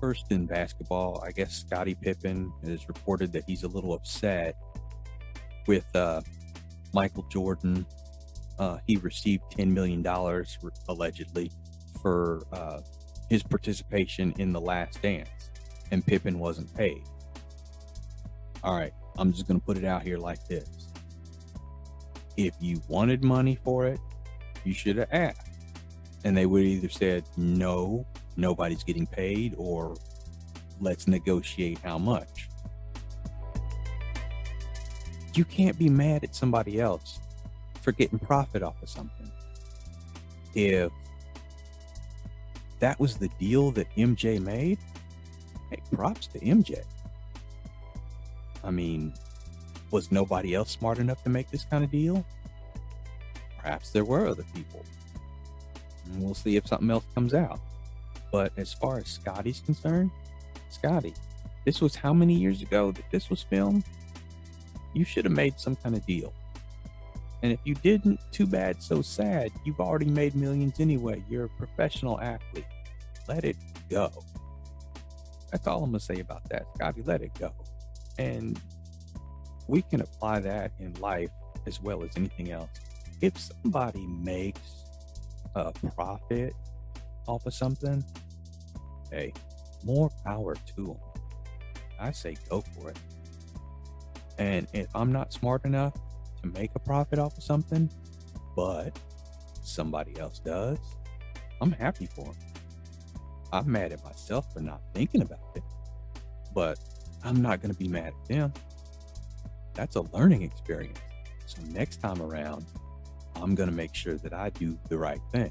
First in basketball, I guess Scottie Pippen is reported that he's a little upset with Michael Jordan. He received $10 million allegedly for his participation in The Last Dance, and Pippen wasn't paid. All right, I'm just going to put it out here like this. If you wanted money for it, you should have asked. And they would have either said, no, nobody's getting paid, or let's negotiate how much. You can't be mad at somebody else for getting profit off of something. If that was the deal that MJ made, hey, props to MJ. I mean, was nobody else smart enough to make this kind of deal? Perhaps there were other people. And we'll see if something else comes out. But as far as Scottie's concerned, Scottie, this was how many years ago that this was filmed? You should have made some kind of deal. And if you didn't, too bad, so sad. You've already made millions anyway. You're a professional athlete. Let it go. That's all I'm going to say about that, Scottie. Let it go. And we can apply that in life as well as anything else. If somebody makes a profit off of something, hey, more power to them. I say go for it. And if I'm not smart enough to make a profit off of something, but somebody else does, I'm happy for them. I'm mad at myself for not thinking about it, but I'm not going to be mad at them. That's a learning experience. So next time around, I'm going to make sure that I do the right thing.